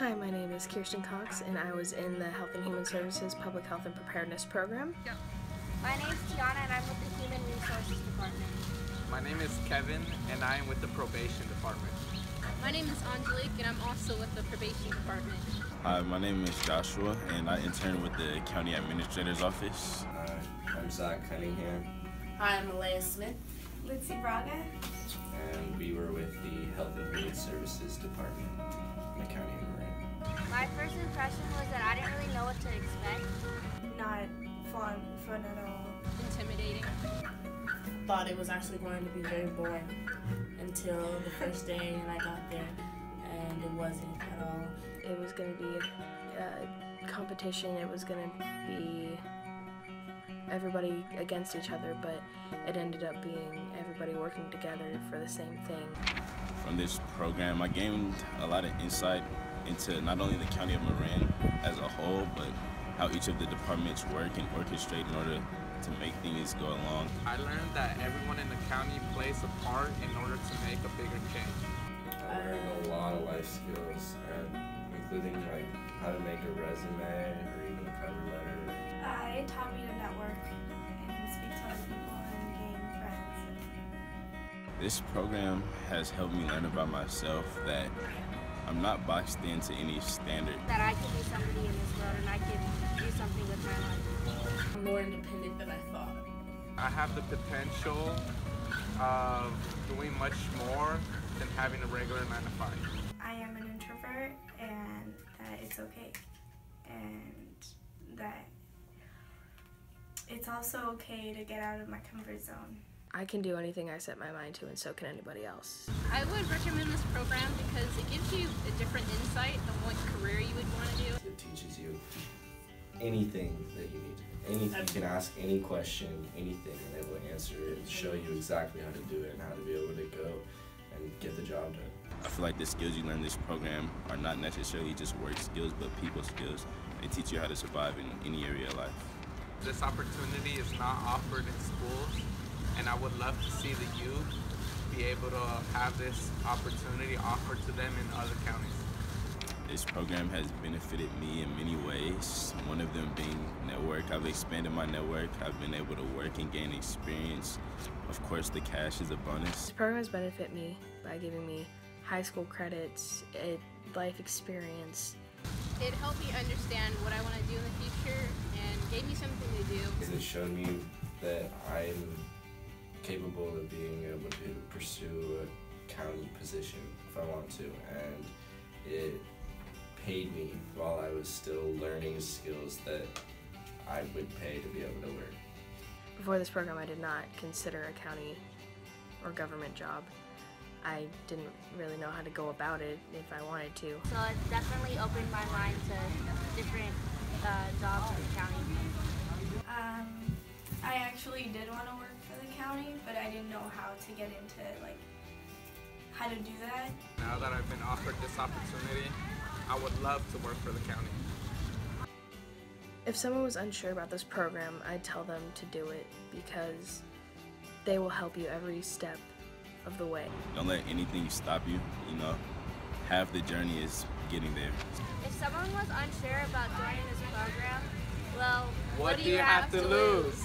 Hi, my name is Kirsten Cox, and I was in the Health and Human Services Public Health and Preparedness Program. Go. My name's Tiana, and I'm with the Human Resources Department. My name is Kevin, and I am with the Probation Department. My name is Angelique, and I'm also with the Probation Department. Hi, my name is Joshua, and I intern with the County Administrator's Office. Hi, I'm Zach Cunningham. Hi, I'm Elia Smith. Litsy Braga. And we were with the Health and Human Services Department in the County of Marin. My first impression was that I didn't really know what to expect. Not fun at all. Intimidating. Thought it was actually going to be very boring until the first day, and I got there, and it wasn't at all. It was going to be a competition. It was going to be everybody against each other, but it ended up being everybody working together for the same thing. From this program, I gained a lot of insight into not only the County of Marin as a whole, but how each of the departments work and orchestrate in order to make things go along. I learned that everyone in the county plays a part in order to make a bigger change. I learned a lot of life skills, including like how to make a resume or even a cover letter. It taught me to network and speak to other people and gain friends. This program has helped me learn about myself that I'm not boxed into any standard. That I can be somebody in this world and I can do something with my life. I'm more independent than I thought. I have the potential of doing much more than having a regular 9-to-5. I am an introvert, and that it's okay. And that it's also okay to get out of my comfort zone. I can do anything I set my mind to, and so can anybody else. I would recommend this program because it gives you a different insight on what career you would want to do. It teaches you anything that you need. Anything. You can ask any question, anything, and they will answer it and show you exactly how to do it and how to be able to go and get the job done. I feel like the skills you learn in this program are not necessarily just work skills, but people skills. They teach you how to survive in any area of life. This opportunity is not offered in schools, and I would love to see the youth be able to have this opportunity offered to them in other counties. This program has benefited me in many ways, one of them being network. I've expanded my network. I've been able to work and gain experience. Of course, the cash is a bonus. This program has benefited me by giving me high school credits, life experience. It helped me understand what I want to do in the future and gave me something to do. It showed me that I'm capable of being able to pursue a county position if I want to, and it paid me while I was still learning skills that I would pay to be able to work. Before this program, I did not consider a county or government job. I didn't really know how to go about it if I wanted to. So it definitely opened my mind to different jobs in the county. I actually did want to work for the county, but I didn't know how to get into, like, how to do that. Now that I've been offered this opportunity, I would love to work for the county. If someone was unsure about this program, I'd tell them to do it because they will help you every step of the way. Don't let anything stop you, you know. Half the journey is getting there. If someone was unsure about joining this program, well, what do you have to lose?